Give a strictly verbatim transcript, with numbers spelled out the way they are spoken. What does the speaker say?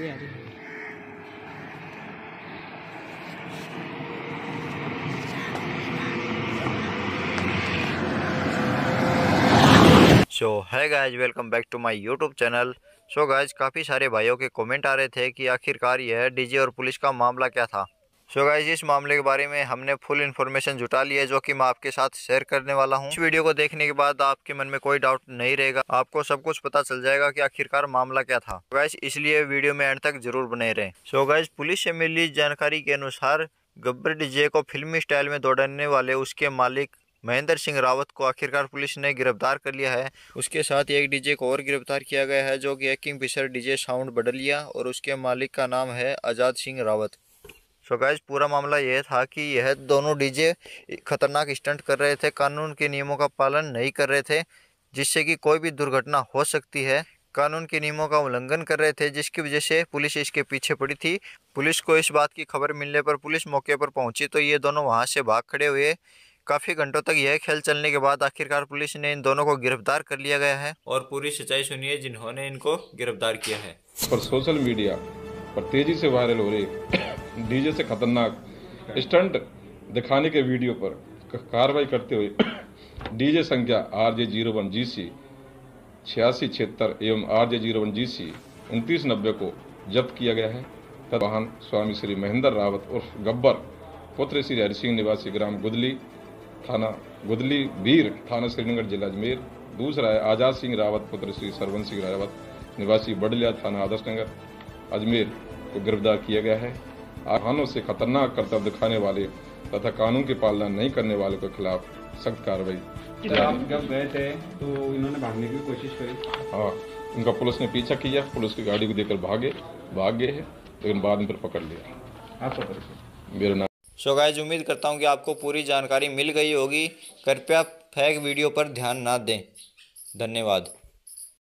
दे आ रही है। सो है guys, welcome back to my YouTube channel. So guys, काफ़ी सारे भाइयों के कमेंट आ रहे थे कि आखिरकार यह डीजे और पुलिस का मामला क्या था। सो so गाइज, इस मामले के बारे में हमने फुल इन्फॉर्मेशन जुटा ली है, जो कि मैं आपके साथ शेयर करने वाला हूं। इस वीडियो को देखने के बाद आपके मन में कोई डाउट नहीं रहेगा, आपको सब कुछ पता चल जाएगा कि आखिरकार मामला क्या था। so गाइज, इसलिए वीडियो में एंड तक जरूर बने रहें। सो so गाइज, पुलिस से मिली जानकारी के अनुसार गब्बर डीजे को फिल्मी स्टाइल में दौड़ाने वाले उसके मालिक महेंद्र सिंह रावत को आखिरकार पुलिस ने गिरफ्तार कर लिया है। उसके साथ एक डीजे को और गिरफ्तार किया गया है, जो कि Kingfisher DJ sound Badliya, और उसके मालिक का नाम है आजाद सिंह रावत। सो गाइज, पूरा मामला यह था कि यह दोनों डीजे खतरनाक स्टंट कर रहे थे, कानून के नियमों का पालन नहीं कर रहे थे, जिससे कि कोई भी दुर्घटना हो सकती है। कानून के नियमों का उल्लंघन कर रहे थे, जिसकी वजह से पुलिस इसके पीछे पड़ी थी। पुलिस को इस बात की खबर मिलने पर पुलिस मौके पर पहुंची तो ये दोनों वहाँ से भाग खड़े हुए। काफी घंटों तक यह खेल चलने के बाद आखिरकार पुलिस ने इन दोनों को गिरफ्तार कर लिया गया है। और पूरी सच्चाई सुनिए जिन्होंने इनको गिरफ्तार किया है। पर सोशल मीडिया पर तेजी से वायरल हो रही डीजे से खतरनाक स्टंट दिखाने के वीडियो पर कार्रवाई करते हुए डीजे संख्या R J zero one G C छियासी छिहत्तर एवं R J zero one G C उनतीस नब्बे को जब्त किया गया है। तब वाहन स्वामी श्री महेंद्र रावत उर्फ गब्बर पुत्र श्री हरि सिंह निवासी ग्राम गुदली थाना गुदली बीर थाना श्रीनगर जिला अजमेर। दूसरा है आजाद सिंह रावत पुत्र श्री सरवन सिंह रावत निवासी बडलिया थाना आदर्श नगर अजमेर को गिरफ्तार किया गया है। आह्वानों से खतरनाक करतब दिखाने वाले तथा कानून की पालना नहीं करने वाले के खिलाफ सख्त कार्रवाई। आप जब गए थे तो इन्होंने भागने की कोशिश करी? हाँ, उनका पुलिस ने पीछा किया, पुलिस की गाड़ी को देकर भागे भाग गए हैं, लेकिन बाद में फिर पकड़ लिया। आप पकड़ मेरा नाम। सो गाइज, उम्मीद करता हूं कि आपको पूरी जानकारी मिल गई होगी। कृपया फेक वीडियो पर ध्यान ना दें। धन्यवाद।